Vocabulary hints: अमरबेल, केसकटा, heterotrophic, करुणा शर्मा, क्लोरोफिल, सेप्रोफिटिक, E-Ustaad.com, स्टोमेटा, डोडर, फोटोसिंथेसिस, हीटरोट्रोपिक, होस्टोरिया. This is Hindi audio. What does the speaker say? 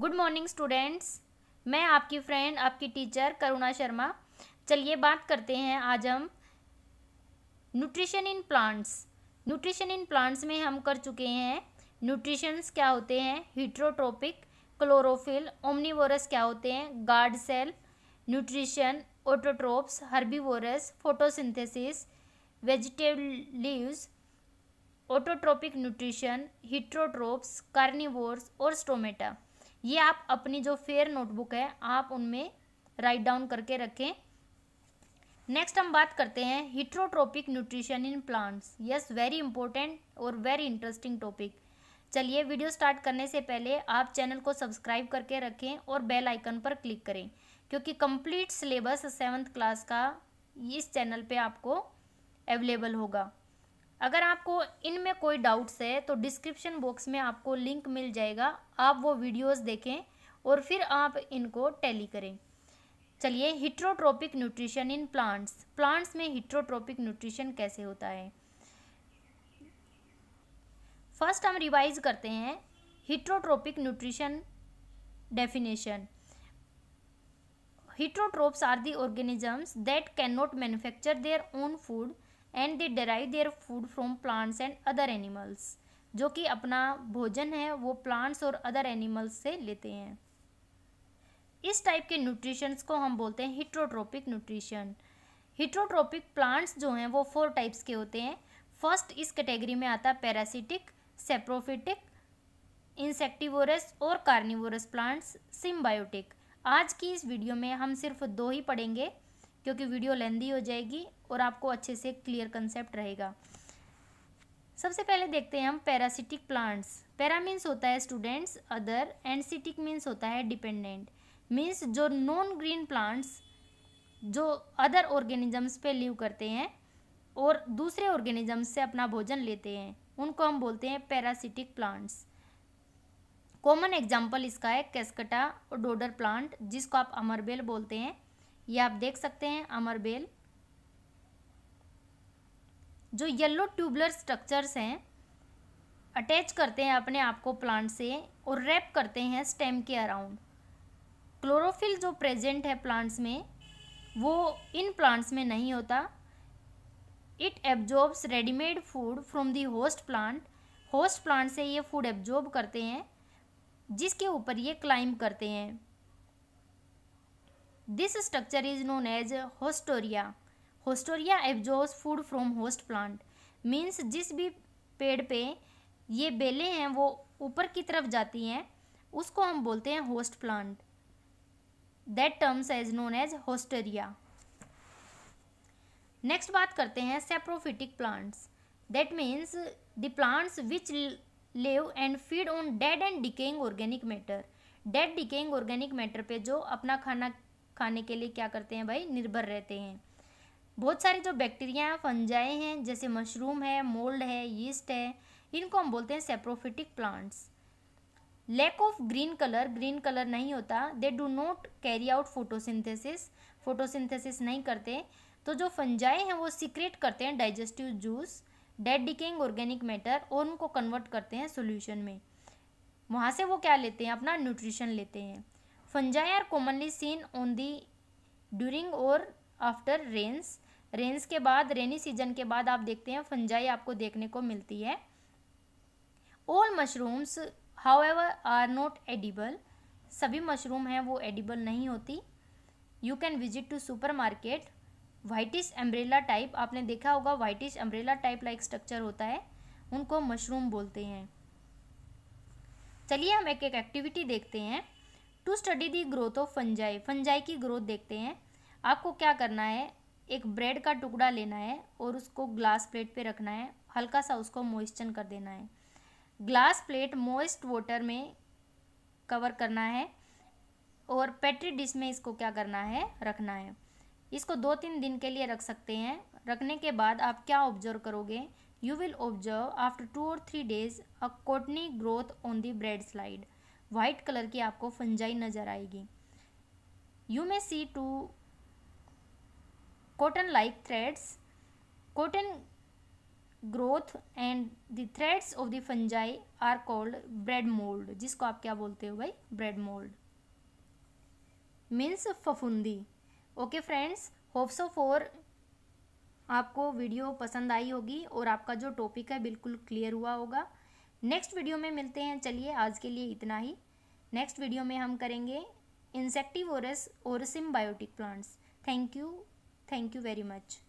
गुड मॉर्निंग स्टूडेंट्स, मैं आपकी फ्रेंड आपकी टीचर करुणा शर्मा। चलिए बात करते हैं आज हम न्यूट्रिशन इन प्लांट्स में हम कर चुके हैं न्यूट्रिशंस क्या होते हैं, हीटरोट्रोपिक, क्लोरोफिल, ओमनीवोरस क्या होते हैं, guard cell, nutrition, autotrophs, herbivorous, फोटोसिंथेसिस, vegetable leaves, autotrophic nutrition, heterotrophs, carnivores और स्टोमेटा। ये आप अपनी जो फेयर नोटबुक है आप उनमें राइट डाउन करके रखें। नेक्स्ट हम बात करते हैं हीटरोट्रोपिक nutrition in plants. Yes, very important और वेरी इंटरेस्टिंग टॉपिक। चलिए वीडियो स्टार्ट करने से पहले आप चैनल को सब्सक्राइब करके रखें और बेल आइकन पर क्लिक करें, क्योंकि कंप्लीट सिलेबस 7th क्लास का इस चैनल पे आपको अवेलेबल होगा। अगर आपको इनमें कोई डाउट्स है तो डिस्क्रिप्शन बॉक्स में आपको लिंक मिल जाएगा, आप वो वीडियोस देखें और फिर आप इनको टैली करें। चलिए, हीटरोट्रोपिक nutrition in plants. Plants में हीटरोट्रोपिक न्यूट्रिशन कैसे होता है, फर्स्ट हम रिवाइज करते हैं हीटरोट्रोपिक nutrition definition. Heterotrophs are the organisms that cannot manufacture their own food and they derive their food from plants and other animals. जो कि अपना भोजन है वो प्लांट्स और अदर एनिमल्स से लेते हैं। इस टाइप के न्यूट्रिशंस को हम बोलते हैं हीटरोट्रोपिक न्यूट्रिशन। हीटरोट्रोपिक प्लांट्स जो हैं वो 4 टाइप्स के होते हैं। फर्स्ट इस कैटेगरी में आता है पैरासिटिक, सेप्रोफिटिक, इंसेक्टिवोरस और कार्निवोरस प्लांट्स, सिम्बायोटिक। आज की इस वीडियो में हम सिर्फ 2 ही पढ़ेंगे, क्योंकि वीडियो लेंदी हो जाएगी और आपको अच्छे से क्लियर कंसेप्ट रहेगा। सबसे पहले देखते हैं हम पैरासिटिक प्लांट्स। पैरा मीन्स होता है students other and sitic means होता है डिपेंडेंट। मीन्स जो नॉन ग्रीन प्लांट्स जो अदर ऑर्गेनिजम्स पे लिव करते हैं और दूसरे ऑर्गेनिजम्स से अपना भोजन लेते हैं उनको हम बोलते हैं पैरासिटिक प्लांट्स। कॉमन एग्जाम्पल इसका है केसकटा और डोडर प्लांट, जिसको आप अमरबेल बोलते हैं। ये आप देख सकते हैं अमरबेल, जो येलो ट्यूबुलर स्ट्रक्चर्स हैं अटैच करते हैं अपने आप को प्लांट से और रैप करते हैं स्टेम के अराउंड। क्लोरोफिल जो प्रेजेंट है प्लांट्स में वो इन प्लांट्स में नहीं होता। It absorbs readymade food from the host plant. Host plant से ये फूड एब्जॉर्ब करते हैं, जिसके ऊपर ये क्लाइंब करते हैं। This structure is known as होस्टोरिया। होस्टोरिया absorbs food from host plant. Means जिस भी पेड़ पे ये बेलें हैं वो ऊपर की तरफ जाती हैं उसको हम बोलते हैं host plant. That terms is known as होस्टोरिया। Next बात करते हैं सेप्रोफिटिक plants. That means the plants which live and feed on dead and decaying organic matter. Dead decaying organic matter पे जो अपना खाना खाने के लिए क्या करते हैं भाई, निर्भर रहते हैं। बहुत सारे जो बैक्टीरिया फंजाए हैं जैसे मशरूम है, मोल्ड है, यीस्ट है, इनको हम बोलते हैं सेप्रोफिटिक plants. Lack of green colour, green colour नहीं होता। They do not carry out फोटोसिंथेसिस, फोटोसिंथेसिस नहीं करते। तो जो फंजाए हैं वो सीक्रेट करते हैं digestive juice, dead decaying organic matter, और उनको कन्वर्ट करते हैं सॉल्यूशन में। वहाँ से वो क्या लेते हैं, अपना न्यूट्रिशन लेते हैं। Fungi are commonly seen on the during और आफ्टर रेन्स। रेन्स के बाद, रेनी सीजन के बाद आप देखते हैं फंजाई आपको देखने को मिलती है। All mushrooms however are not edible. सभी मशरूम हैं वो एडिबल नहीं होती। You can visit to super market. Whitish umbrella type आपने देखा होगा, whitish umbrella type like structure होता है, उनको मशरूम बोलते हैं। चलिए हम एक एक एक्टिविटी देखते हैं। To study the growth of fungi, fungi की ग्रोथ देखते हैं। आपको क्या करना है, एक ब्रेड का टुकड़ा लेना है और उसको ग्लास प्लेट पे रखना है, हल्का सा उसको मॉइस्चन कर देना है। ग्लास प्लेट मॉइस्ट वाटर में कवर करना है और पेट्री डिश में इसको क्या करना है, रखना है। इसको 2-3 दिन के लिए रख सकते हैं। रखने के बाद आप क्या ऑब्जर्व करोगे, यू विल ऑब्जर्व आफ्टर 2 और 3 days a cottony growth on the bread slide. White colour की आपको फंजाई नज़र आएगी। You may see 2 cotton like threads. Cotton growth and the threads of the fungi are called bread mould, जिसको आप क्या बोलते हो भाई, ब्रेड मोल्ड मीन्स फफूंदी। Okay friends, hope so for आपको वीडियो पसंद आई होगी और आपका जो टॉपिक है बिल्कुल क्लियर हुआ होगा। नेक्स्ट वीडियो में मिलते हैं। चलिए आज के लिए इतना ही। नेक्स्ट वीडियो में हम करेंगे इंसेक्टिवोरस और symbiotic plants. Thank you, thank you very much.